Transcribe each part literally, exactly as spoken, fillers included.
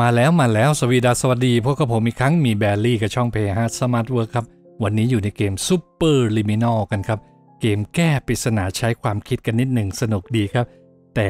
มาแล้วมาแล้วสวีดาสวัสดีพวกกับผมอีกครั้งมีแบลลี่กับช่อง เพย์ ไฟว์ Smart Work ครับวันนี้อยู่ในเกม Super Liminal กันครับเกมแก้ปริศนาใช้ความคิดกันนิดหนึ่งสนุกดีครับแต่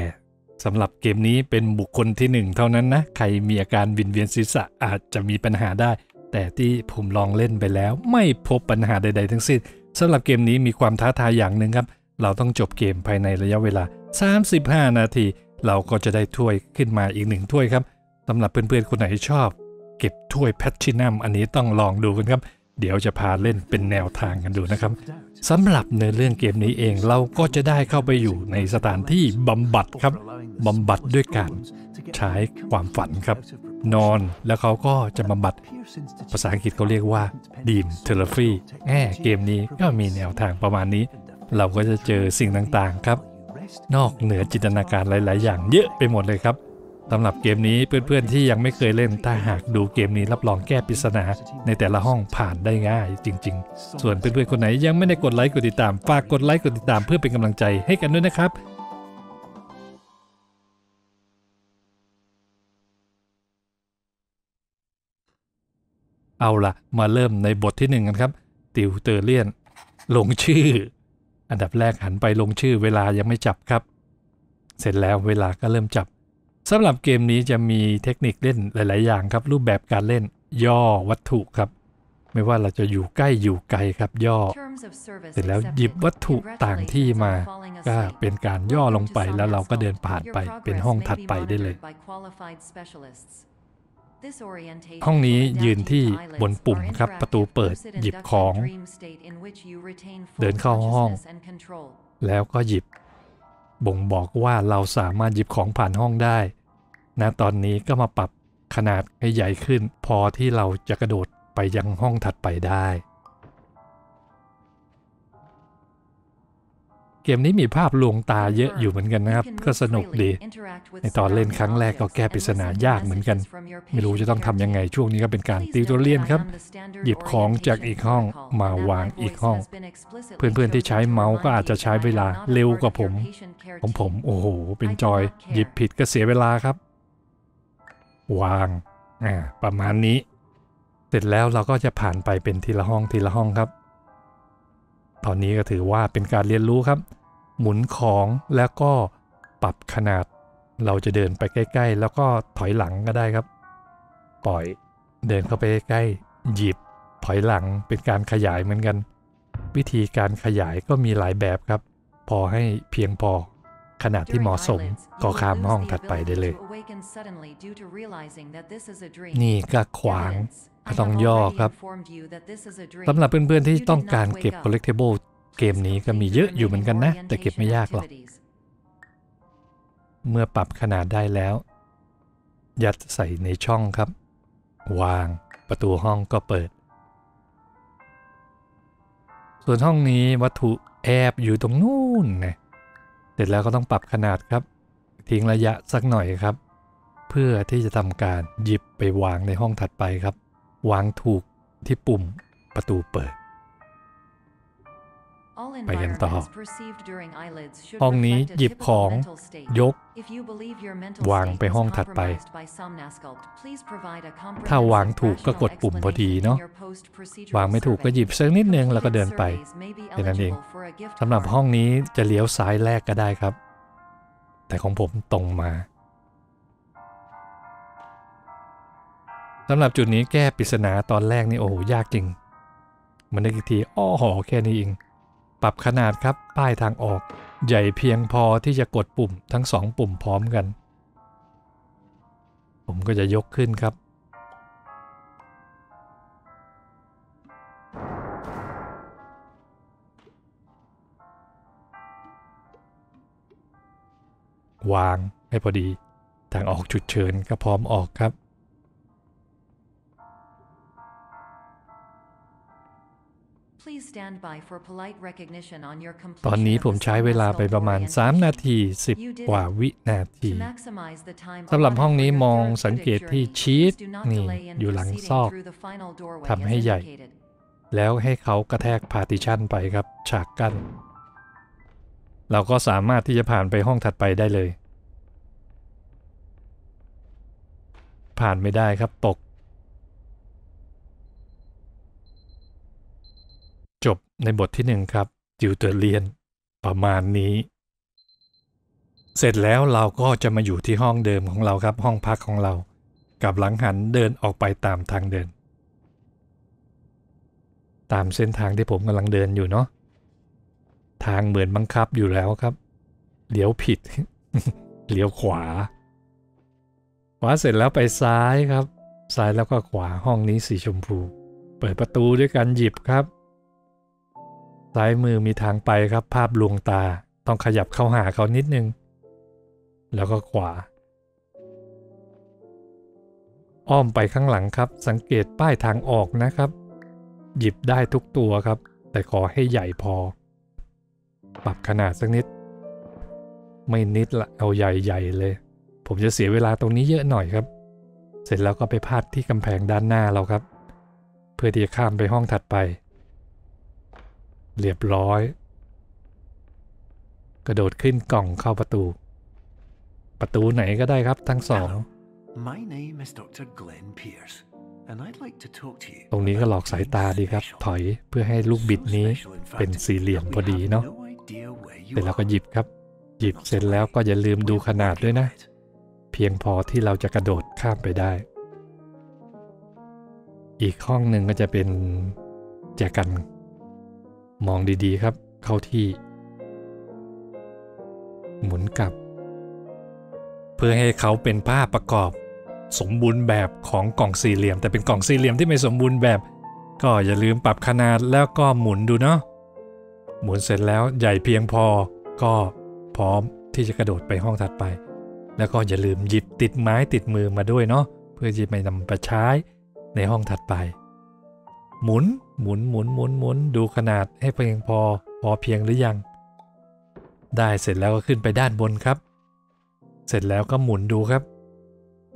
สำหรับเกมนี้เป็นบุคคลที่หนึ่งเท่านั้นนะใครมีอาการวิงเวียนศีรษะอาจจะมีปัญหาได้แต่ที่ผมลองเล่นไปแล้วไม่พบปัญหาใดๆทั้งสิ้นสำหรับเกมนี้มีความท้าทายอย่างหนึ่งครับเราต้องจบเกมภายในระยะเวลาสามสิบห้านาทีเราก็จะได้ถ้วยขึ้นมาอีกหนึ่งถ้วยครับสำหรับเพื่อนๆคนไหนชอบเก็บถ้วยแพลทินัมอันนี้ต้องลองดูกันครับเดี๋ยวจะพาเล่นเป็นแนวทางกันดูนะครับสำหรับในเรื่องเกมนี้เองเราก็จะได้เข้าไปอยู่ในสถานที่บำบัดครับบำบัดด้วยการใช้ความฝันครับนอนแล้วเขาก็จะบำบัดภาษาอังกฤษเขาเรียกว่าดีมเทอร์ฟี่แง่เกมนี้ก็มีแนวทางประมาณนี้เราก็จะเจอสิ่งต่างๆครับนอกเหนือจินตนาการหลายๆอย่างเยอะไปหมดเลยครับสำหรับเกมนี้เพื่อนๆที่ยังไม่เคยเล่นถ้าหากดูเกมนี้รับรองแก้ปริศนาในแต่ละห้องผ่านได้ง่ายจริงๆส่วนเพื่อนๆคนไหนยังไม่ได้กดไลค์กดติดตามฝากกดไลค์กดติดตามเพื่อเป็นกำลังใจให้กันด้วยนะครับเอาล่ะมาเริ่มในบทที่หนึ่งกันครับติวเตอร์เลียนลงชื่ออันดับแรกหันไปลงชื่อเวลายังไม่จับครับเสร็จแล้วเวลาก็เริ่มจับสำหรับเกมนี้จะมีเทคนิคเล่นหลายๆอย่างครับรูปแบบการเล่นย่อวัตถุครับไม่ว่าเราจะอยู่ใกล้อยู่ไกลครับย่อเสร็จแล้วหยิบวัตถุต่างที่มาก็เป็นการย่อลงไปแล้วเราก็เดินผ่านไปเป็นห้องถัดไปได้เลยห้องนี้ยืนที่บนปุ่มครับประตูเปิดหยิบของเดินเข้าห้องแล้วก็หยิบบ่งบอกว่าเราสามารถหยิบของผ่านห้องได้นะตอนนี้ก็มาปรับขนาดให้ใหญ่ขึ้นพอที่เราจะกระโดดไปยังห้องถัดไปได้เกมนี้มีภาพลวงตาเยอะอยู่เหมือนกันนะครับก็สนุกดีในตอนเล่นครั้งแรกก็แก้ปริศนายากเหมือนกันไม่รู้จะต้องทำยังไงช่วงนี้ก็เป็นการติวตัวเลี่ยนครับหยิบของจากอีกห้องมาวางอีกห้องเพื่อนๆที่ใช้เมาส์ก็อาจจะใช้เวลาเร็วกว่าผมผมผมโอ้โหเป็นจอยหยิบผิดก็เสียเวลาครับวางอ่าประมาณนี้เสร็จแล้วเราก็จะผ่านไปเป็นทีละห้องทีละห้องครับตอนนี้ก็ถือว่าเป็นการเรียนรู้ครับหมุนของแล้วก็ปรับขนาดเราจะเดินไปใกล้ๆแล้วก็ถอยหลังก็ได้ครับปล่อยเดินเข้าไปใกล้หยิบถอยหลังเป็นการขยายเหมือนกันวิธีการขยายก็มีหลายแบบครับพอให้เพียงพอขนาดที่เหมาะสมก็ข้ามห้องถัดไปได้เลยนี่ก็ขวางต้องย่อครับสำหรับเพื่อนๆที่ต้องการเก็บ collectible เกมนี้ก็มีเยอะอยู่เหมือนกันนะแต่เก็บไม่ยากหรอกเมื่อปรับขนาดได้แล้วยัดใส่ในช่องครับวางประตูห้องก็เปิดส่วนห้องนี้วัตถุแอบอยู่ตรงนู้นนะเสร็จแล้วก็ต้องปรับขนาดครับทิ้งระยะสักหน่อยครับเพื่อที่จะทำการหยิบไปวางในห้องถัดไปครับวางถูกที่ปุ่มประตูเปิดไปกันต่อห้องนี้หยิบของยกวางไปห้องถัดไปถ้าวางถูกก็กดปุ่มพอดีเนาะวางไม่ถูกก็หยิบสักนิดนึงแล้วก็เดินไปแค่นั้นเองสำหรับห้องนี้จะเลี้ยวซ้ายแรกก็ได้ครับแต่ของผมตรงมาสำหรับจุดนี้แก้ปริศนาตอนแรกนี่โอ้โหยากจริงมันได้กี่ทีอ้อหอแค่นี้เองปรับขนาดครับป้ายทางออกใหญ่เพียงพอที่จะกดปุ่มทั้งสองปุ่มพร้อมกันผมก็จะยกขึ้นครับวางให้พอดีทางออกฉุกเฉินก็พร้อมออกครับตอนนี้ผมใช้เวลาไปประมาณสามนาทีสิบกว่าวินาทีสำหรับห้องนี้มองสังเกตที่ชีทนี่อยู่หลังซอกทำให้ใหญ่แล้วให้เขากระแทกพาร์ติชันไปครับฉากกั้นเราก็สามารถที่จะผ่านไปห้องถัดไปได้เลยพ ผ่านไม่ได้ครับตกจบในบทที่หนึ่งครับจิวเตอร์เลียนประมาณนี้เสร็จแล้วเราก็จะมาอยู่ที่ห้องเดิมของเราครับห้องพักของเรากับหลังหันเดินออกไปตามทางเดินตามเส้นทางที่ผมกำลังเดินอยู่เนาะทางเหมือนบังคับอยู่แล้วครับเลี้ยวผิด เลี้ยวขวาขวาเสร็จแล้วไปซ้ายครับซ้ายแล้วก็ขวาห้องนี้สีชมพูเปิดประตูด้วยกันหยิบครับซ้ายมือมีทางไปครับภาพลวงตาต้องขยับเข้าหาเขานิดนึงแล้วก็ขวาอ้อมไปข้างหลังครับสังเกตป้ายทางออกนะครับหยิบได้ทุกตัวครับแต่ขอให้ใหญ่พอปรับขนาดสักนิดไม่นิดละเอาใหญ่ๆเลยผมจะเสียเวลาตรงนี้เยอะหน่อยครับเสร็จแล้วก็ไปพาดที่กำแพงด้านหน้าเราครับเพื่อที่จะข้ามไปห้องถัดไปเรียบร้อยกระโดดขึ้นกล่องเข้าประตูประตูไหนก็ได้ครับทั้งสองตรงนี้ก็หลอกสายตาดีครับถอยเพื่อให้ลูกบิดนี้เป็นสี่เหลี่ยมพอดีเนาะเสร็จแล้วก็หยิบครับหยิบเสร็จแล้วก็อย่าลืมดูขนาดด้วยนะเพียงพอที่เราจะกระโดดข้ามไปได้อีกห้องหนึ่งก็จะเป็นแจกันมองดีๆครับเข้าที่หมุนกลับเพื่อให้เขาเป็นภาพประกอบสมบูรณ์แบบของกล่องสี่เหลี่ยมแต่เป็นกล่องสี่เหลี่ยมที่ไม่สมบูรณ์แบบก็อย่าลืมปรับขนาดแล้วก็หมุนดูเนาะหมุนเสร็จแล้วใหญ่เพียงพอก็พร้อมที่จะกระโดดไปห้องถัดไปแล้วก็อย่าลืมหยิบติดไม้ติดมือมาด้วยเนาะเพื่อที่จะนำไปใช้ในห้องถัดไปหมุนหมุนหมุนหมุนหมุนดูขนาดให้เพียงพอพอเพียงหรือยังได้เสร็จแล้วก็ขึ้นไปด้านบนครับเสร็จแล้วก็หมุนดูครับ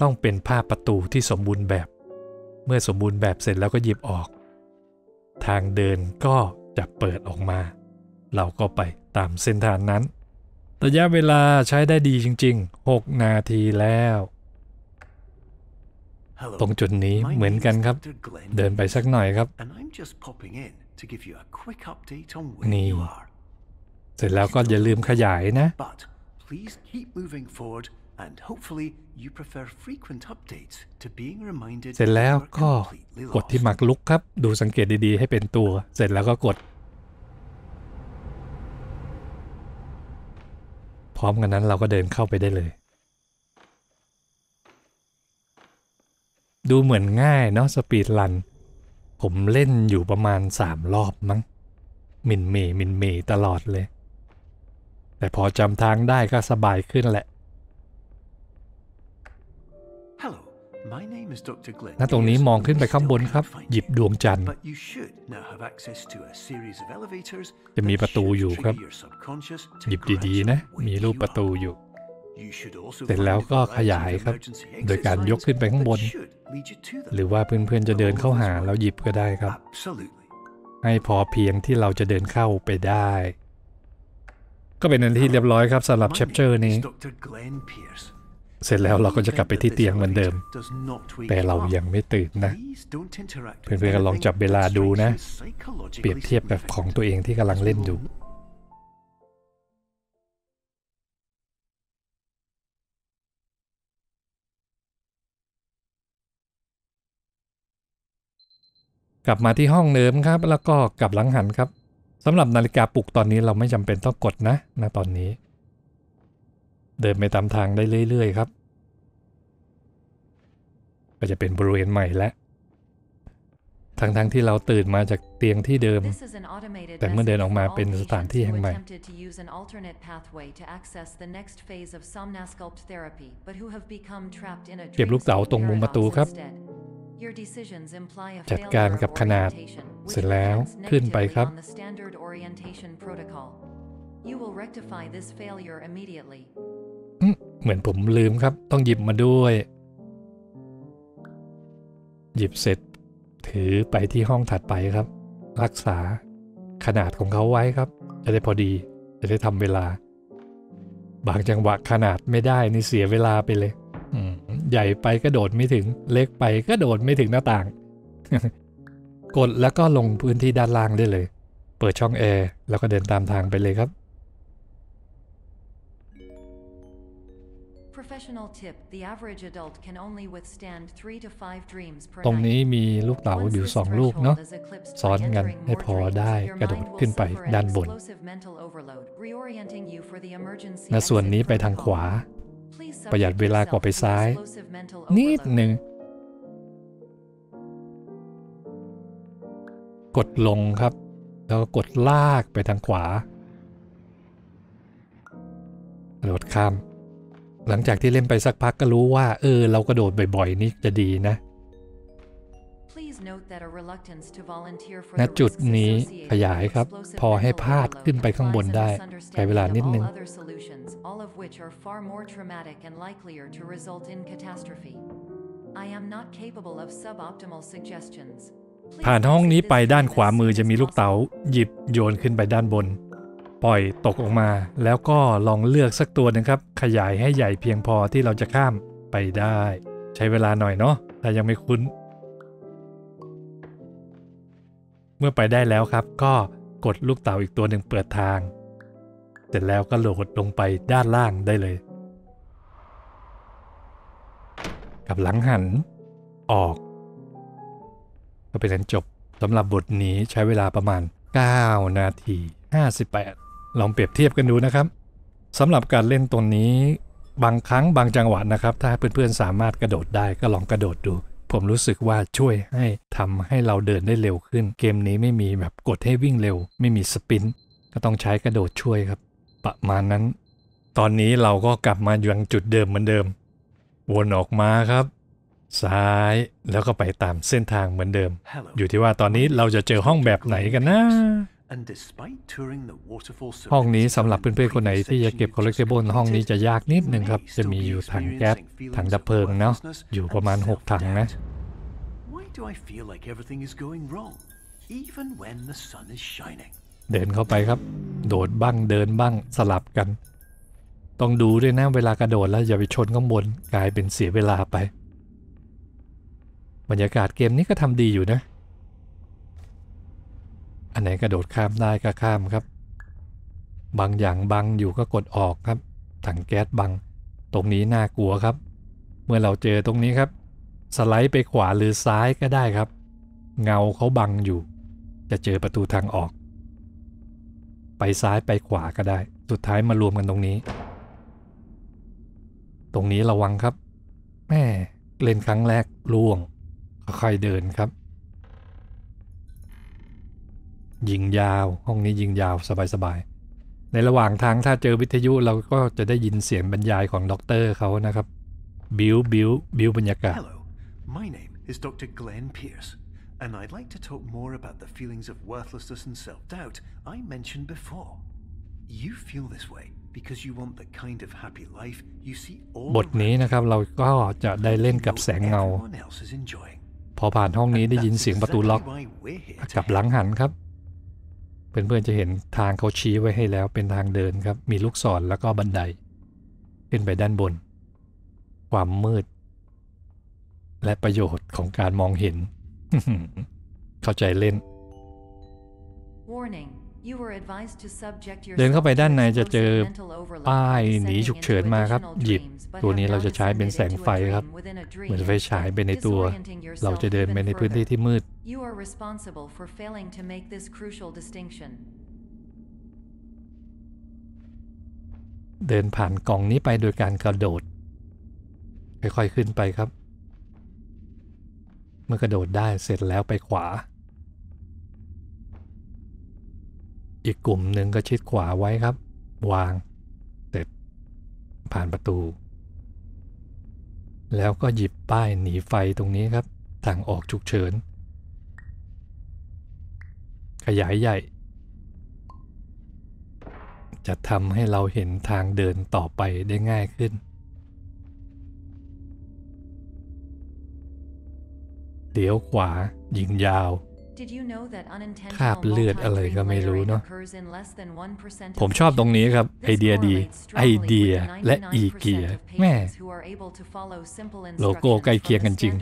ต้องเป็นภาพประตูที่สมบูรณ์แบบเมื่อสมบูรณ์แบบเสร็จแล้วก็หยิบออกทางเดินก็จะเปิดออกมาเราก็ไปตามเส้นทางนั้นระยะเวลาใช้ได้ดีจริงๆหกนาทีแล้ว Hello. ตรงจุดนี้ My เหมือนกันครับ Glenn. เดินไปสักหน่อยครับนี่เสร็จแล้วก็อย่าลืมขยายนะเสร็จแล้วก็กดที่หมากรุกครับดูสังเกตดีๆให้เป็นตัวเสร็จแล้วก็กดพร้อมกันนั้นเราก็เดินเข้าไปได้เลยดูเหมือนง่ายเนาะสปีดรันผมเล่นอยู่ประมาณสามรอบมั้งมินเมย์มินเมย์ตลอดเลยแต่พอจำทางได้ก็สบายขึ้นแหละณตรงนี้มองขึ้นไปข้างบนครับหยิบดวงจันทร์จะมีประตูอยู่ครับหยิบดีๆนะมีรูปประตูอยู่เสร็จแล้วก็ขยายครับโดยการยกขึ้นไปข้างบนหรือว่าเพื่อนๆจะเดินเข้าหาแล้วหยิบก็ได้ครับให้พอเพียงที่เราจะเดินเข้าไปได้ก็เป็นอันที่เรียบร้อยครับสำหรับแชปเตอร์นี้เสร็จแล้วเราก็จะกลับไปที่เตียงเหมือนเดิมแต่เรายังไม่ตื่นนะเพื่อนๆก็ลองจับเวลาดูนะเปรียบเทียบกับของตัวเองที่กำลังเล่นอยู่กลับมาที่ห้องเดิมครับแล้วก็กลับหลังหันครับสำหรับนาฬิกาปลุกตอนนี้เราไม่จำเป็นต้องกดนะณตอนนี้เดินไปตามทางได้เรื่อยๆครับก็จะเป็นบริเวณใหม่และทั้งๆที่เราตื่นมาจากเตียงที่เดิมแต่เมื่อเดินออกมาเป็นสถานที่แห่งใหม่เก็บลูกเต๋าตรงมุมประตูครับจัดการกับขนาดเสร็จแล้วขึ้นไปครับเหมือนผมลืมครับต้องหยิบมาด้วยหยิบเสร็จถือไปที่ห้องถัดไปครับรักษาขนาดของเขาไว้ครับจะได้พอดีจะได้ทำเวลาบางจังหวะขนาดไม่ได้นี่เสียเวลาไปเลย ใหญ่ไปก็โดดไม่ถึงเล็กไปก็โดดไม่ถึงหน้าต่างกดแล้วก็ลงพื้นที่ด้านล่างได้เลยเปิดช่องแอร์แล้วก็เดินตามทางไปเลยครับ Professional tip: The average adult can only withstand three to five dreams per night. ตรงนี้มีลูกเต๋าอยู่สองลูกเนาะซ้อนกันให้พอได้กระโดดขึ้นไปด้านบนและส่วนนี้ไปทางขวาประหยัดเวลากว่าไปซ้ายนิดหนึ่งกดลงครับแล้วกดลากไปทางขวากระโดดข้ามหลังจากที่เล่นไปสักพักก็รู้ว่าเออเรากระโดดบ่อยๆนี่จะดีนะณจุดนี้ขยายครับพอให้พาดขึ้นไปข้างบนได้ใช้เวลานิดนึงผ่านห้องนี้ไปด้านขวามือจะมีลูกเต๋าหยิบโยนขึ้นไปด้านบนปล่อยตกออกมาแล้วก็ลองเลือกสักตัวหนึ่งครับขยายให้ใหญ่เพียงพอที่เราจะข้ามไปได้ใช้เวลาหน่อยเนาะถ้ายังไม่คุ้นเมื่อไปได้แล้วครับก็กดลูกเต๋าอีกตัวหนึ่งเปิดทางเสร็จแล้วก็โหลดลงไปด้านล่างได้เลยกับหลังหันออกก็เป็นการจบสำหรับบทนี้ใช้เวลาประมาณเก้านาทีห้าสิบแปดลองเปรียบเทียบกันดูนะครับสำหรับการเล่นตัวนี้บางครั้งบางจังหวะนะครับถ้าเพื่อนๆสามารถกระโดดได้ก็ลองกระโดดดูผมรู้สึกว่าช่วยให้ทำให้เราเดินได้เร็วขึ้นเกมนี้ไม่มีแบบกดให้วิ่งเร็วไม่มีสปินก็ต้องใช้กระโดดช่วยครับประมาณนั้นตอนนี้เราก็กลับมายังจุดเดิมเหมือนเดิมวนออกมาครับซ้ายแล้วก็ไปตามเส้นทางเหมือนเดิม Hello. อยู่ที่ว่าตอนนี้เราจะเจอห้องแบบไหนกันนะห้องนี้สำหรับเพื่อนๆคนไหนที่จะเก็บ collectible ห้องนี้จะยากนิดหนึ่งครับจะมีอยู่ถังแก๊สถังดับเพลิงเนาะอยู่ประมาณหกถังนะเดินเข้าไปครับโดดบ้างเดินบ้างสลับกันต้องดูด้วยนะเวลากระโดดแล้วอย่าไปชนข้างบนกลายเป็นเสียเวลาไปบรรยากาศเกมนี้ก็ทำดีอยู่นะอันไหนกระโดดข้ามได้ก็ข้ามครับบางอย่างบังอยู่ก็กดออกครับถังแก๊สบังตรงนี้น่ากลัวครับเมื่อเราเจอตรงนี้ครับสไลด์ไปขวาหรือซ้ายก็ได้ครับเงาเขาบังอยู่จะเจอประตูทางออกไปซ้ายไปขวาก็ได้สุดท้ายมารวมกันตรงนี้ตรงนี้ระวังครับแม่เล่นครั้งแรกล่วงค่อยๆเดินครับยิงยาวห้องนี้ยิงยาวสบายๆในระหว่างทางถ้าเจอวิทยุเราก็จะได้ยินเสียงบรรยายของด็อกเตอร์เขานะครับบิวบิวบิวบรรยากาศ Hello, my name is ด็อกเตอร์ Glenn Pierce, and I'd like to talk more about the feelings of worthlessness and self-doubt I mentioned before. You feel this way because you want the kind of happy life you see all. บทนี้นะครับเราก็จะได้เล่นกับแสงเงาพอผ่านห้องนี้ได้ยินเสียงประตูล็อกกับหลังหันครับเพื่อนๆจะเห็นทางเขาชี้ไว้ให้แล้วเป็นทางเดินครับมีลูกศรแล้วก็บันไดขึ้นไปด้านบนความมืดและประโยชน์ของการมองเห็น เข้าใจเล่น Warning. เดินเข้าไปด้านในจะเจอป้ายหนีฉุกเฉินมาครับหยิบตัวนี้เราจะใช้เป็นแสงไฟครับเหมือนไฟฉายไปในตัวเราจะเดินไปในพื้นที่ที่มืดเดินผ่านกล่องนี้ไปโดยการกระโดดค่อยๆขึ้นไปครับเมื่อกระโดดได้เสร็จแล้วไปขวาอีกกลุ่มหนึ่งก็ชิดขวาไว้ครับวางเสร็จผ่านประตูแล้วก็หยิบป้ายหนีไฟตรงนี้ครับทางออกฉุกเฉินขยายใหญ่จะทำให้เราเห็นทางเดินต่อไปได้ง่ายขึ้นเดี๋ยวขวายิงยาว คราบเลือดอะไรก็ไม่รู้เนาะผมชอบตรงนี้ครับไอเดียดีไอเดียและอีเกียแม่โลโก้ใกล้เคียงกันจริง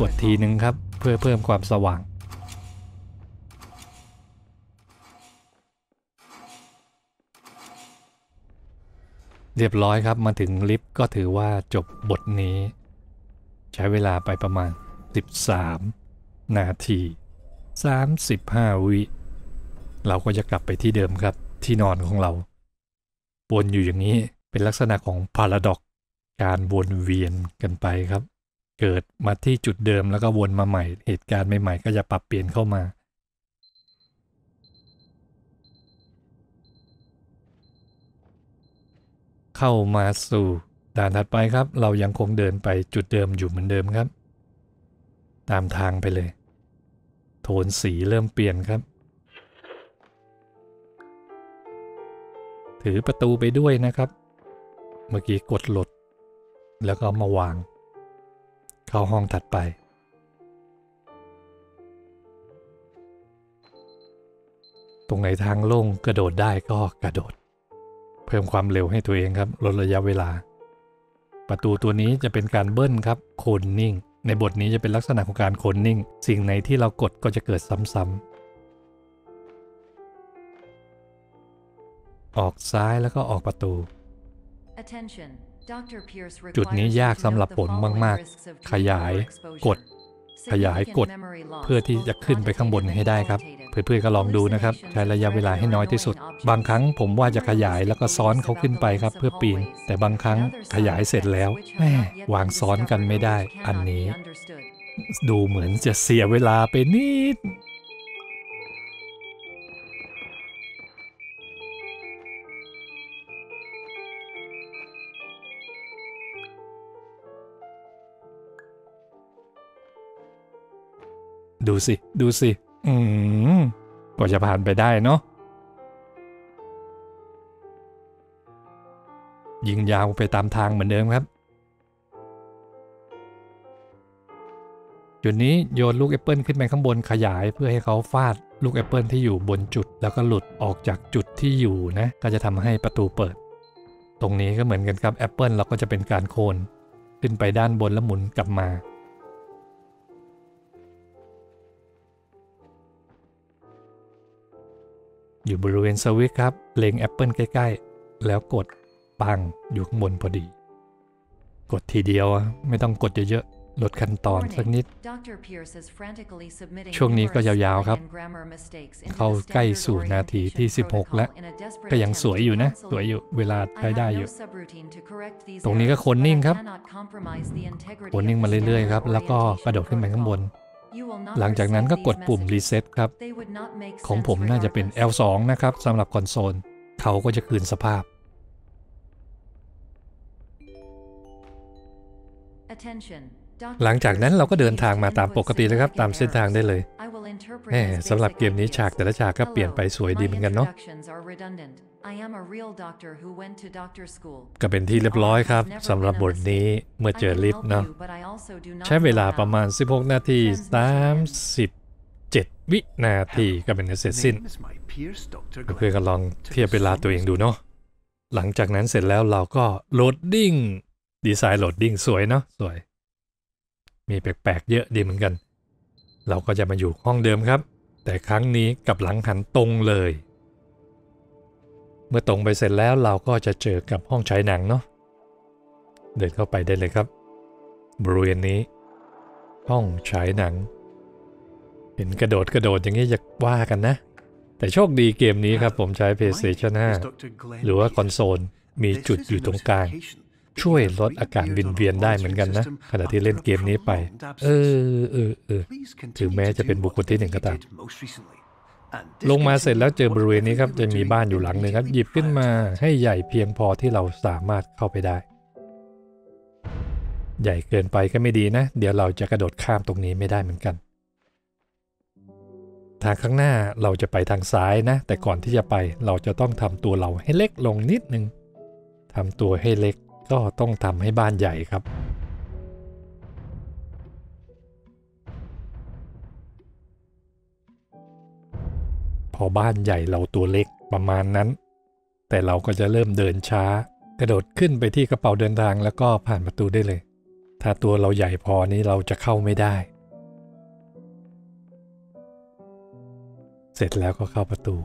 กดทีนึงครับเพื่อเพิ่มความสว่างเรียบร้อยครับมาถึงลิฟต์ก็ถือว่าจบบทนี้ใช้เวลาไปประมาณสิบสามนาทีสามสิบห้าวิเราก็จะกลับไปที่เดิมครับที่นอนของเราวนอยู่อย่างนี้เป็นลักษณะของพาราดอกซ์การวนเวียนกันไปครับเกิดมาที่จุดเดิมแล้วก็วนมาใหม่เหตุการณ์ใหม่ๆก็จะปรับเปลี่ยนเข้ามาเข้ามาสู่ด่านถัดไปครับเรายังคงเดินไปจุดเดิมอยู่เหมือนเดิมครับตามทางไปเลยโทนสีเริ่มเปลี่ยนครับถือประตูไปด้วยนะครับเมื่อกี้กดหลดแล้วก็มาวางเข้าห้องถัดไปตรงไหนทางโล่งกระโดดได้ก็กระโดดเพิ่มความเร็วให้ตัวเองครับลดระยะเวลาประตูตัวนี้จะเป็นการเบิ้ลครับโคนนิ่งในบทนี้จะเป็นลักษณะของการโคนนิ่งสิ่งไหนที่เรากดก็จะเกิดซ้ำๆออกซ้ายแล้วก็ออกประตู Attention. จุดนี้ยากสำหรับผมมากๆขยายกดขยายกดเพื่อที่จะขึ้นไปข้างบนให้ได้ครับเพื่อนๆก็ลองดูนะครับใช้ระยะเวลาให้น้อยที่สุดบางครั้งผมว่าจะขยายแล้วก็ซ้อนเขาขึ้นไปครับเพื่อปีนแต่บางครั้งขยายเสร็จแล้วแหมวางซ้อนกันไม่ได้อันนี้ดูเหมือนจะเสียเวลาไปนิดดูสิดูสิอืมกว่าจะผ่านไปได้เนาะยิงยาวไปตามทางเหมือนเดิมครับจุดนี้โยนลูกแอปเปิลขึ้นไปข้างบนขยายเพื่อให้เขาฟาดลูกแอปเปิลที่อยู่บนจุดแล้วก็หลุดออกจากจุดที่อยู่นะก็จะทำให้ประตูเปิดตรงนี้ก็เหมือนกันครับแอปเปิลเราก็จะเป็นการโคนขึ้นไปด้านบนแล้วหมุนกลับมาอยู่บริเวณสวิตช์ครับเล็งแอปเปิลใกล้ๆแล้วกดปังอยู่ข้างบนพอดีกดทีเดียวไม่ต้องกดเยอะๆลดขั้นตอนสักนิดช่วงนี้ก็ยาวๆครับเข้าใกล้สู่นาทีที่สิบหกแล้วก็ยังสวยอยู่นะสวยอยู่เวลาใช้ได้อยู่ตรงนี้ก็โคนนิ่งครับโคนนิ่งมาเรื่อยๆครับแล้วก็กระโดดขึ้นไปข้างบนหลังจากนั้นก็กดปุ่มรีเซ็ตครับของผมน่าจะเป็น แอล สอง นะครับสำหรับคอนโซลเขาก็จะคืนสภาพ Attention. หลังจากนั้นเราก็เดินทางมาตามปกติเลยครับตามเส้นทางได้เลยแหมสำหรับเกมนี้ฉากแต่ละฉากก็เปลี่ยนไปสวยดีเหมือนกันเนาะก็เป็นที่เรียบร้อยครับสำหรับบทนี้เมื่อเจอลิฟต์เนาะใช้เวลาประมาณสิบหกนาทีสามสิบเจ็ดวินาทีก็เป็นเสร็จสิ้นเพื่อนก็ลองเทียบเวลาตัวเองดูเนาะหลังจากนั้นเสร็จแล้วเราก็โหลดดิ้งดีไซน์โหลดดิ้งสวยเนาะสวยมีแปลกๆเยอะดีเหมือนกันเราก็จะมาอยู่ห้องเดิมครับแต่ครั้งนี้กับหลังหันตรงเลยเมื่อตรงไปเสร็จแล้วเราก็จะเจอกับห้องฉายหนังเนาะเดินเข้าไปได้เลยครับบริเวณนี้ห้องฉายหนังเห็นกระโดดกระโดดอย่างนี้อย่าว่ากันนะแต่โชคดีเกมนี้ครับผมใช้ เพลย์สเตชั่น ห้าหรือว่าคอนโซลมีจุดอยู่ตรงกลางช่วยลดอาการวิงเวียนได้เหมือนกันนะขณะที่เล่นเกมนี้ไปเออเออเออถึงแม้จะเป็นบุคคลที่หนึ่งก็ตามลงมาเสร็จแล้วเจอบริเวณนี้ครับจะมีบ้านอยู่หลังหนึ่งครับหยิบขึ้นมาให้ใหญ่เพียงพอที่เราสามารถเข้าไปได้ใหญ่เกินไปก็ไม่ดีนะเดี๋ยวเราจะกระโดดข้ามตรงนี้ไม่ได้เหมือนกันทางข้างหน้าเราจะไปทางซ้ายนะแต่ก่อนที่จะไปเราจะต้องทำตัวเราให้เล็กลงนิดนึงทำตัวให้เล็กก็ต้องทำให้บ้านใหญ่ครับ อบ้านใหญ่เราตัวเล็กประมาณนั้นแต่เราก็จะเริ่มเดินช้ากระโดดขึ้นไปที่กระเป๋าเดินทางแล้วก็ผ่านประตูได้เลยถ้าตัวเราใหญ่พอนี้เราจะเข้าไม่ได้เสร็จแล้วก็เข้าประตู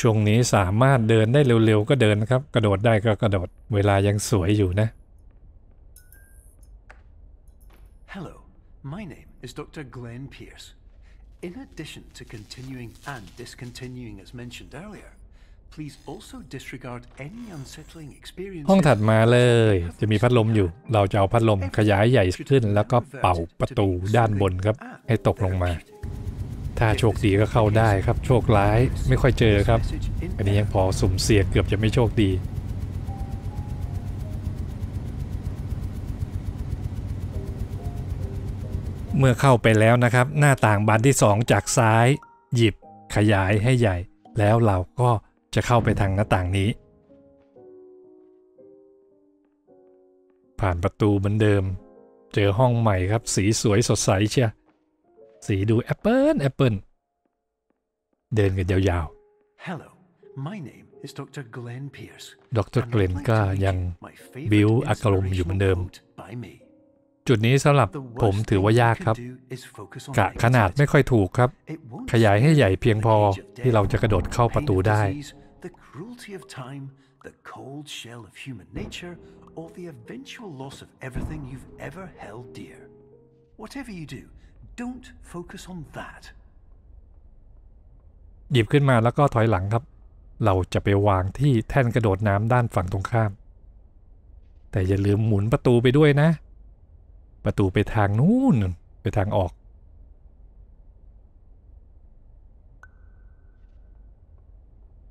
ช่วงนี้สามารถเดินได้เร็วๆก็เดินนะครับกระโดดได้ก็กระโดดเวลายังสวยอยู่นะ Hello, my name is Doctor Glenn Pierce. In addition to continuing and discontinuing as mentioned earlier, please also disregard any unsettling experiences. ห้องถัดมาเลยจะมีพัดลมอยู่เราจะเอาพัดลมขยายใหญ่ขึ้นแล้วก็เป่าประตูด้านบนครับให้ตกลงมาถ้าโชคดีก็เข้าได้ครับโชคร้ายไม่ค่อยเจอครับอันนี้ยังพอสุ่มเสี่ยงเกือบจะไม่โชคดีเมื่อเข้าไปแล้วนะครับหน้าต่างบานที่สองจากซ้ายหยิบขยายให้ใหญ่แล้วเราก็จะเข้าไปทางหน้าต่างนี้ผ่านประตูเหมือนเดิมเจอห้องใหม่ครับสีสวยสดใสเชียวสีดูแอปเปิลแอปเปิลเดินกันยาวๆ Hello, my name is ด็อกเตอร์ Glenn Pierce ด็อกเตอร์ Glenn ก็ยังบิวอักลมอยู่เหมือนเดิมจุดนี้สำหรับผมถือว่ายากครับกะขนาดไม่ค่อยถูกครับขยายให้ใหญ่เพียงพอที่เราจะกระโดดเข้าประตูได้Don't focus on that. หยิบขึ้นมาแล้วก็ถอยหลังครับเราจะไปวางที่แท่นกระโดดน้ำด้านฝั่งตรงข้ามแต่อย่าลืมหมุนประตูไปด้วยนะประตูไปทางนู้นไปทางออก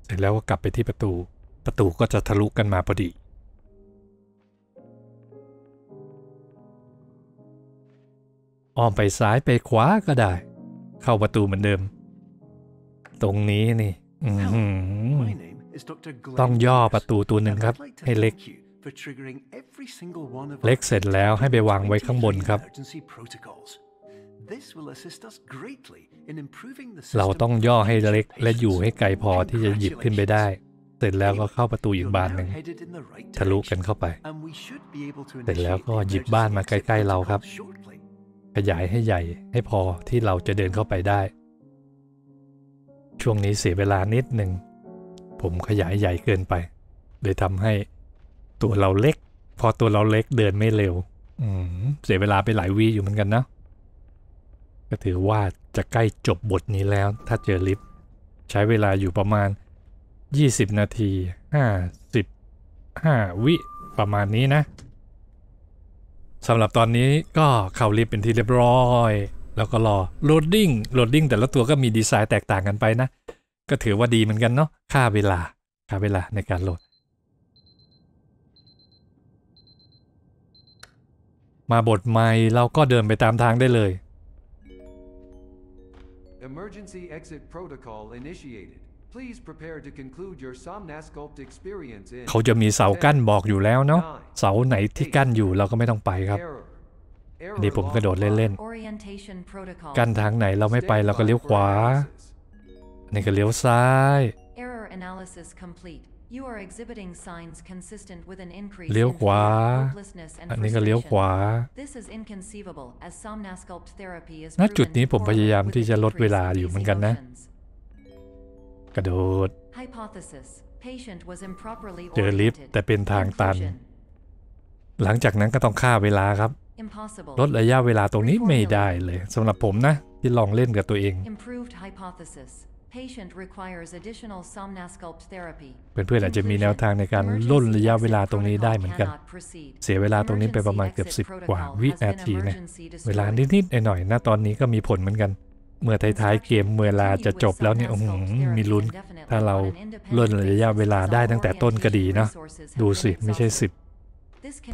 เสร็จแล้วก็กลับไปที่ประตูประตูก็จะทะลุกันมาพอดีอ้อมไปซ้ายไปขวาก็ได้เข้าประตูเหมือนเดิมตรงนี้นี่ต้องย่อประตูตัวหนึ่งครับให้เล็กเล็กเสร็จแล้วให้ไปวางไว้ข้างบนครับเราต้องย่อให้เล็กและอยู่ให้ไกลพอที่จะหยิบขึ้นไปได้เสร็จแล้วก็เข้าประตูอีกบานหนึ่งทะลุกันเข้าไปเสร็จแล้วก็หยิบบ้านมาใกล้ๆเราครับขยายให้ใหญ่ให้พอที่เราจะเดินเข้าไปได้ช่วงนี้เสียเวลานิดหนึ่งผมขยายใหญ่เกินไปเลยทำให้ตัวเราเล็กพอตัวเราเล็กเดินไม่เร็วอืมเสียเวลาไปหลายวีอยู่เหมือนกันนะก็ถือว่าจะใกล้จบบทนี้แล้วถ้าเจอลิฟต์ใช้เวลาอยู่ประมาณยี่สิบนาทีห้าสิบห้าวิประมาณนี้นะสำหรับตอนนี้ก็เข้าลิฟต์เป็นที่เรียบร้อยแล้วก็รอโหลดดิ้งโหลดดิ้งแต่ละตัวก็มีดีไซน์แตกต่างกันไปนะก็ถือว่าดีเหมือนกันเนาะค่าเวลาค่าเวลาในการโหลดมาบทใหม่เราก็เดินไปตามทางได้เลย Emergency Exit Protocol Initiated Please prepare to conclude your Somnasculpt experience in เขาจะมีเสากั้นบอกอยู่แล้วเนาะเสาไหนที่กั้นอยู่เราก็ไม่ต้องไปครับนี่ผมกระโดดเล่นๆกั้นทางไหนเราไม่ไปเราก็เลี้ยวขวานี่ก็เลี้ยวซ้ายเลี้ยวขวาอันนี้ก็เลี้ยวขวาณจุดนี้ผมพยายามที่จะลดเวลาอยู่เหมือนกันนะกระโดดเจอลิฟต์แต่เป็นทางตันหลังจากนั้นก็ต้องฆ่าเวลาครับลดระยะเวลาตรงนี้ไม่ได้เลยสำหรับผมนะที่ลองเล่นกับตัวเองเพื่อนๆอาจจะมีแนวทางในการลดระยะเวลาตรงนี้ได้เหมือนกันเสียเวลาตรงนี้ไปประมาณเกือบสิบกว่าวินาทีนะเวลานิดๆหน่อยๆนะตอนนี้ก็มีผลเหมือนกันเมื่อท้ายๆเกมเวลาจะจบแล้วเนี่ยมีลุ้นถ้าเราล่นระยะเวลาได้ตั้งแต่ต้นก็ดีนะดูสิไม่ใช่สิบ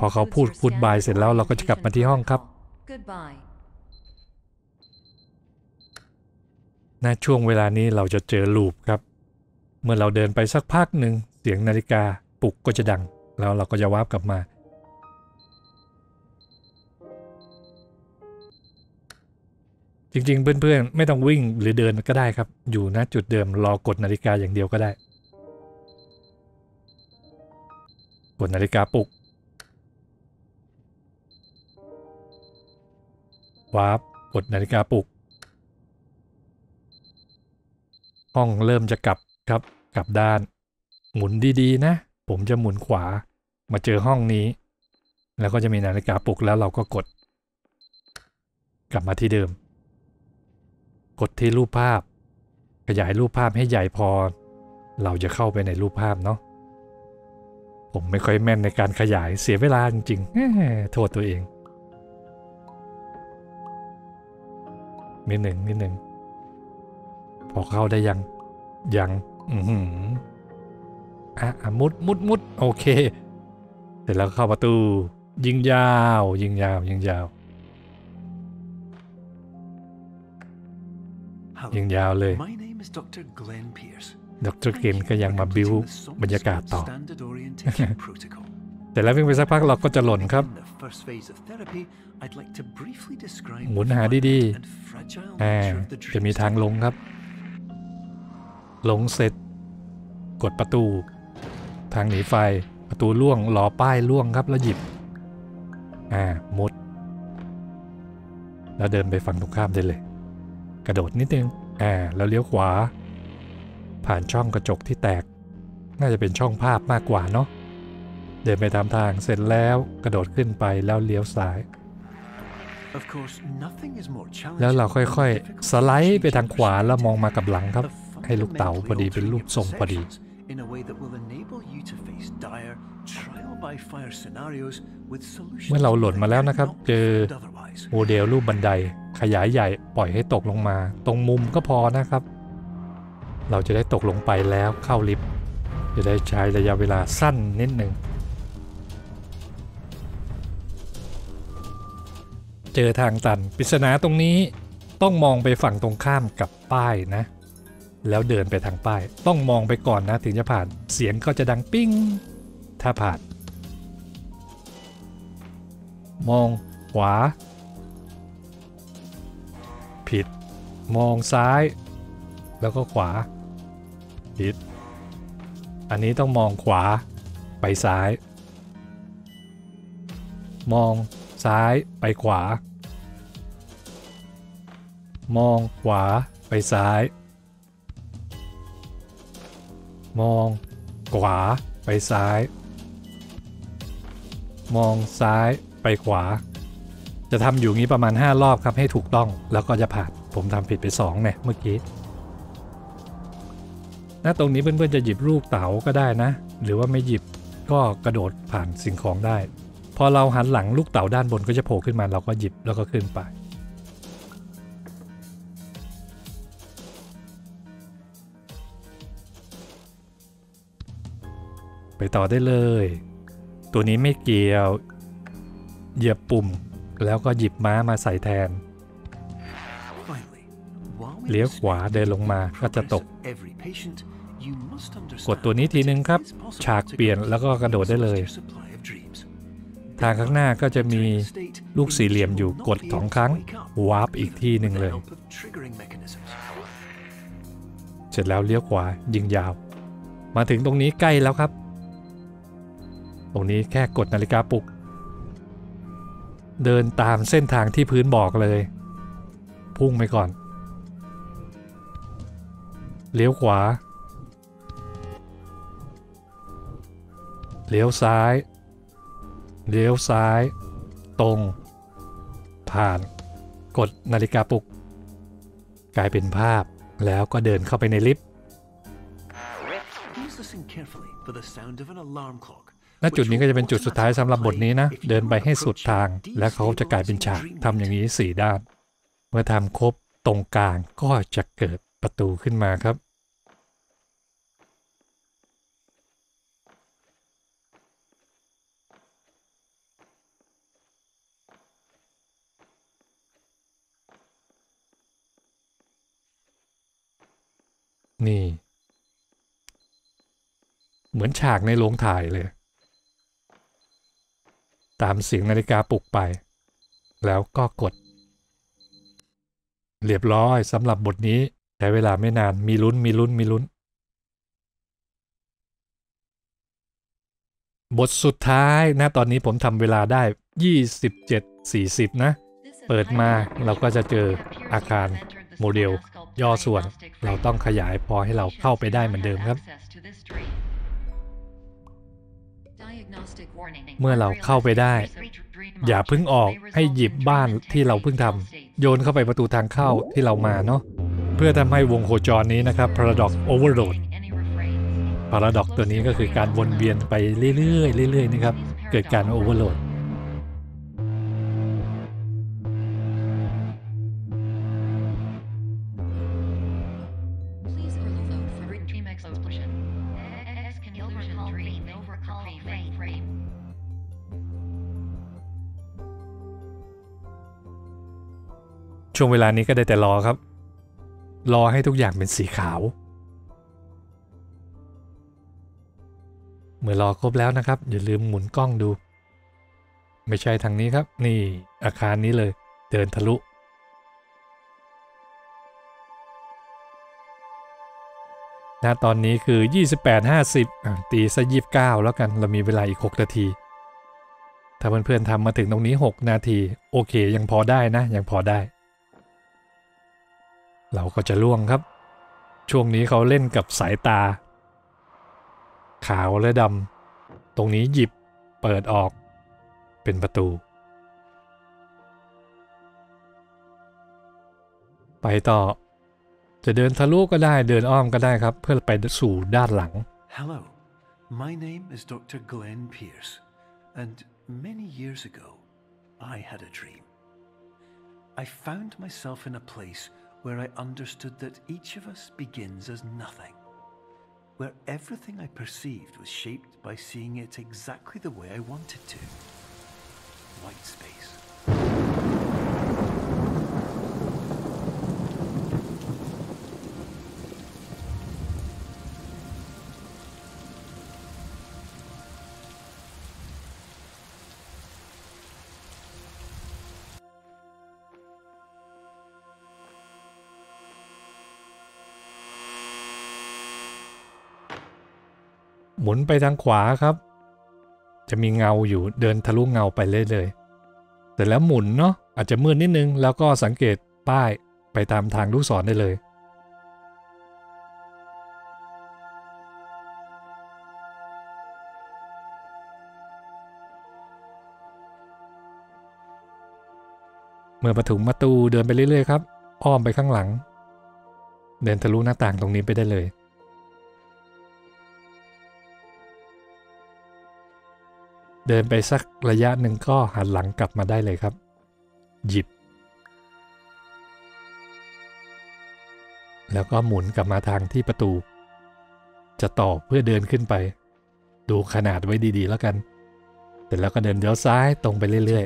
พอเขาพูดพูดบายเสร็จแล้วเราก็จะกลับมาที่ห้องครับณช่วงเวลานี้เราจะเจอลูปครับเมื่อเราเดินไปสักพักหนึ่งเสียงนาฬิกาปลุกก็จะดังแล้วเราก็จะวาร์ปกลับมา จริงๆเพื่อนๆไม่ต้องวิ่งหรือเดินก็ได้ครับอยู่ณจุดเดิมรอกดนาฬิกาอย่างเดียวก็ได้กดนาฬิกาปลุกวาร์ปกดนาฬิกาปลุกห้องเริ่มจะกลับครับกลับด้านหมุนดีๆนะผมจะหมุนขวามาเจอห้องนี้แล้วก็จะมีนาฬิกาปลุกแล้วเราก็กดกลับมาที่เดิมกดที่รูปภาพขยายรูปภาพให้ใหญ่พอเราจะเข้าไปในรูปภาพเนาะผมไม่ค่อยแม่นในการขยายเสียเวลาจริงๆโทษตัวเองนิดหนึ่งนิดหนึ่งพอเข้าได้ยังยังอืมอ่ะมุดมุดมุดโอเคเสร็จแล้วเข้าประตูยิงยาวยิงยาวยิงยาวยิงยาวเลยด็อกเตอร์เกลนก็ยังมาบิวบรรยากาศต่อแต่แล้ววิ่งไปสักพักเราก็จะหล่นครับหมุนหาดีๆอ่าจะมีทางลงครับลงเสร็จกดประตูทางหนีไฟประตูล่วงล้อป้ายล่วงครับแล้วหยิบอ่ามุดแล้วเดินไปฝั่งตรงข้ามได้เลยกระโดดนิดนึงอ่าแล้วเลี้ยวขวาผ่านช่องกระจกที่แตกน่าจะเป็นช่องภาพมากกว่าเนาะเดินไปตามทางเสร็จแล้วกระโดดขึ้นไปแล้วเลี้ยวซ้ายแล้วเราค่อยๆสไลด์ไปทางขวาแล้วมองมากับหลังครับให้ลูกเต๋าพอดีเป็นรูปทรงพอดีเมื่อเราหล่นมาแล้วนะครับเจอโมเดลรูปบันไดขยายใหญ่ปล่อยให้ตกลงมาตรงมุมก็พอนะครับเราจะได้ตกลงไปแล้วเข้าลิฟต์จะได้ใช้ระยะเวลาสั้นนิดหนึ่งเจอทางตันปริศนาตรงนี้ต้องมองไปฝั่งตรงข้ามกับป้ายนะแล้วเดินไปทางป้ายต้องมองไปก่อนนะถึงจะผ่านเสียงก็จะดังปิ้งถ้าผ่านมองขวาผิดมองซ้ายแล้วก็ขวาผิดอันนี้ต้องมองขวาไปซ้ายมองซ้ายไปขวามองขวาไปซ้ายมองขวาไปซ้ายมองซ้ายไปขวาจะทำอยู่งี้ประมาณห้ารอบครับให้ถูกต้องแล้วก็จะผ่านผมทำผิดไปสองเนี่ยเมื่อกี้ณตรงนี้เพื่อนๆจะหยิบลูกเต๋าก็ได้นะหรือว่าไม่หยิบก็กระโดดผ่านสิ่งของได้พอเราหันหลังลูกเต๋าด้านบนก็จะโผล่ขึ้นมาเราก็หยิบแล้วก็ขึ้นไปไปต่อได้เลยตัวนี้ไม่เกี่ยวเหยียบปุ่มแล้วก็หยิบม้ามาใส่แทนเลี้ยวขวาเดินลงมาก็จะตกกดตัวนี้ทีนึงครับฉากเปลี่ยนแล้วก็กระโดดได้เลยทางข้างหน้าก็จะมีลูกสี่เหลี่ยมอยู่กดสองครั้งวาร์ปอีกที่หนึ่งเลยเสร็จแล้วเลี้ยวขวายิงยาวมาถึงตรงนี้ใกล้แล้วครับตรงนี้แค่กดนาฬิกาปลุกเดินตามเส้นทางที่พื้นบอกเลยพุ่งไปก่อนเลี้ยวขวาเลี้ยวซ้ายเลี้ยวซ้ายตรงผ่านกดนาฬิกาปลุกกลายเป็นภาพแล้วก็เดินเข้าไปในลิฟต์ณจุดนี้ก็จะเป็นจุดสุดท้ายสำหรับบทนี้นะเดินไปให้สุดทางและเขาจะกลายเป็นฉากทำอย่างนี้สี่ด้านเมื่อทำครบตรงกลางก็จะเกิดประตูขึ้นมาครับนี่เหมือนฉากในโรงถ่ายเลยตามเสียงนาฬิกาปลุกไปแล้วก็กด เรียบร้อยสำหรับบทนี้ใช้เวลาไม่นานมีลุ้นมีลุ้นมีลุ้นบทสุดท้ายนะตอนนี้ผมทำเวลาได้ ยี่สิบเจ็ดสี่สิบ นะเปิดมาเราก็จะเจออาคารโมเดลย่อส่วนเราต้องขยายพอให้เราเข้าไปได้เหมือนเดิมครับเมื่อเราเข้าไปได้อย่าเพิ่งออกให้หยิบบ้านที่เราเพิ่งทำโยนเข้าไปประตูทางเข้าที่เรามาเนาะเพื่อทำให้วงโคจรนี้นะครับ Paradox Overload Paradox ตัวนี้ก็คือการวนเวียนไปเรื่อยๆเรื่อยๆนะครับเกิดการ Overloadช่วงเวลานี้ก็ได้แต่รอครับรอให้ทุกอย่างเป็นสีขาวเมื่อรอครบแล้วนะครับอย่าลืมหมุนกล้องดูไม่ใช่ทางนี้ครับนี่อาคารนี้เลยเดินทะลุณตอนนี้คือ ยี่สิบแปดห้าสิบ ตีซะ ยี่สิบเก้าแล้วกันเรามีเวลาอีกหกนาทีถ้าเพื่อนๆทำมาถึงตรงนี้หกนาทีโอเคยังพอได้นะยังพอได้เราก็จะล่วงครับช่วงนี้เขาเล่นกับสายตาขาวและดำตรงนี้หยิบเปิดออกเป็นประตูไปต่อจะเดินทะลุก็ได้เดินอ้อมก็ได้ครับเพื่อไปสู่ด้านหลัง Hello my name is ด็อกเตอร์ Glenn Pierce and many years ago I had a dream I found myself in a place where I understood that each of us begins as nothing, where everything I perceived was shaped by seeing it exactly the way I wanted to. White space.หมุนไปทางขวาครับจะมีเงาอยู่เดินทะลุเงาไปเรื่อยๆแต่แล้วหมุนเนาะอาจจะมืดนิดนึงแล้วก็สังเกตป้ายไปตามทางลูกศรได้เลยเมื่อมาถึงประตูเดินไปเรื่อยๆครับอ้อมไปข้างหลังเดินทะลุหน้าต่างตรงนี้ไปได้เลยเดินไปสักระยะหนึ่งก็หันหลังกลับมาได้เลยครับหยิบแล้วก็หมุนกลับมาทางที่ประตูจะต่อเพื่อเดินขึ้นไปดูขนาดไว้ดีๆแล้วกันเสร็จแล้วก็เดินเลี้ยวซ้ายตรงไปเรื่อย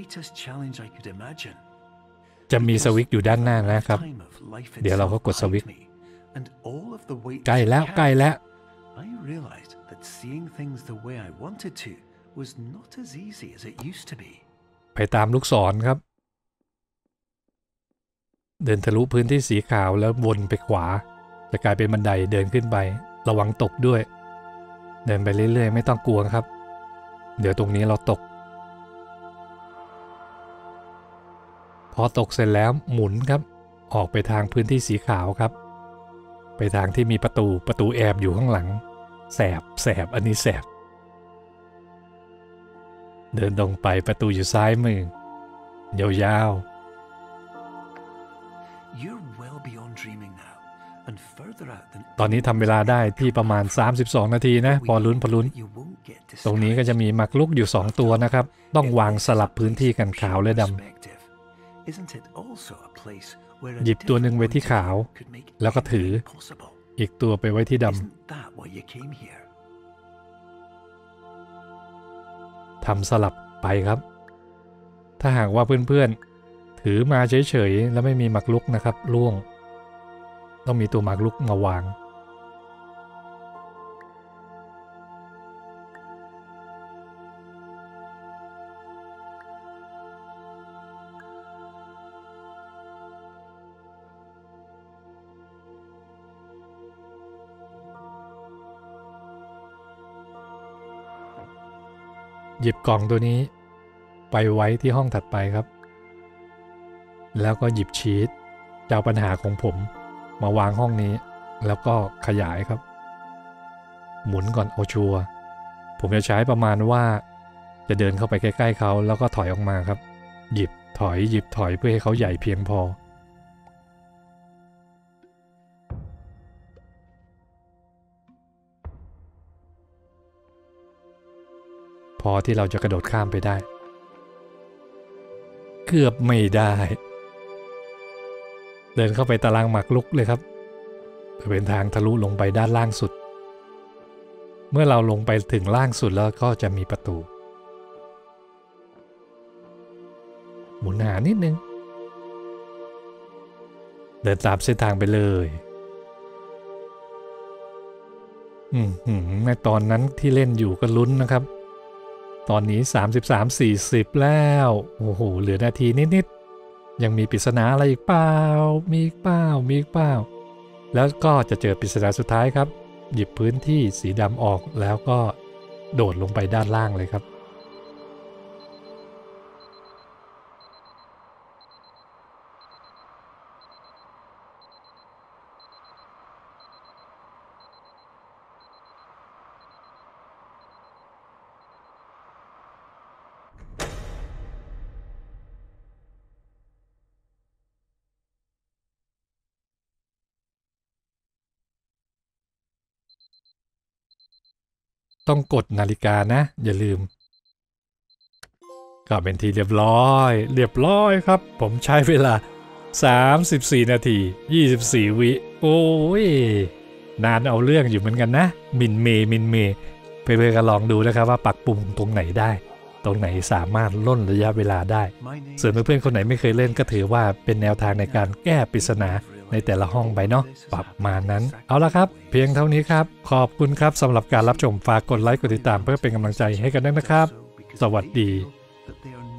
ๆจะมีสวิตช์อยู่ด้านหน้านะครับเดี๋ยวเราก็กดสวิตช์ใกล้แล้วใกล้แล้วI realized that seeing things the way I wanted to was not as easy as it used to be ไปตามลูกศรครับเดินทะลุพื้นที่สีขาวแล้ววนไปขวาจะกลายเป็นบันไดเดินขึ้นไประวังตกด้วยเดินไปเรื่อยๆไม่ต้องกลัวครับเดี๋ยวตรงนี้เราตกพอตกเสร็จแล้วหมุนครับออกไปทางพื้นที่สีขาวครับไปทางที่มีประตูประตูแอบอยู่ข้างหลังแสบแสบอันนี้แสบเดินตรงไปประตูอยู่ซ้ายมือยาวๆตอนนี้ทำเวลาได้ที่ประมาณสามสิบสองนาทีนะพอลุ้นพอลุ้นตรงนี้ก็จะมีมักลุกอยู่สองตัวนะครับต้องวางสลับพื้นที่กันขาวและดำหยิบตัวหนึ่งไว้ที่ขาวแล้วก็ถืออีกตัวไปไว้ที่ดำทำสลับไปครับถ้าหากว่าเพื่อนๆถือมาเฉยๆแล้วไม่มีหมากรุกนะครับล่วงต้องมีตัวหมากรุกมาวาง หยิบกล่องตัวนี้ไปไว้ที่ห้องถัดไปครับแล้วก็หยิบชีทเจ้าปัญหาของผมมาวางห้องนี้แล้วก็ขยายครับหมุนก่อนเอาชัวร์ผมจะใช้ประมาณว่าจะเดินเข้าไปใกล้ๆเขาแล้วก็ถอยออกมาครับหยิบถอยหยิบถอยเพื่อให้เขาใหญ่เพียงพอพอที่เราจะกระโดดข้ามไปได้เกือบไม่ได้เดินเข้าไปตารางหมากรุกเลยครับเป็นทางทะลุลงไปด้านล่างสุดเมื่อเราลงไปถึงล่างสุดแล้วก็จะมีประตูหมุนหานิดนึงเดินตามเส้นทางไปเลยอืมในตอนนั้นที่เล่นอยู่ก็ลุ้นนะครับตอนนี้สามสิบสาม สี่สิบแล้วโอ้โหเหลือนาทีนิดๆยังมีปริศนาอะไรอีกเปล่ามีอีกเปล่ามีอีกเปล่าแล้วก็จะเจอปริศนาสุดท้ายครับหยิบพื้นที่สีดำออกแล้วก็โดดลงไปด้านล่างเลยครับต้องกดนาฬิกานะอย่าลืมก็เป็นทีเรียบร้อยเรียบร้อยครับผมใช้เวลาสามสิบสี่นาที ยี่สิบสี่วิโอ้ยนานเอาเรื่องอยู่เหมือนกันนะมินเมมินเมไปไปกันลองดูนะครับว่าปักปุ่มตรงไหนได้ตรงไหนสามารถล่นระยะเวลาได้ส่วนเพื่อนๆคนไหนไม่เคยเล่นก็ถือว่าเป็นแนวทางในการแก้ปริศนาในแต่ละห้องไปเนาะประมาณนั้นเอาละครับเพียงเท่านี้ครับขอบคุณครับสำหรับการรับชมฝากกดไลค์กดติดตามเพื่อเป็นกำลังใจให้กันด้วยนะครับสวัสดี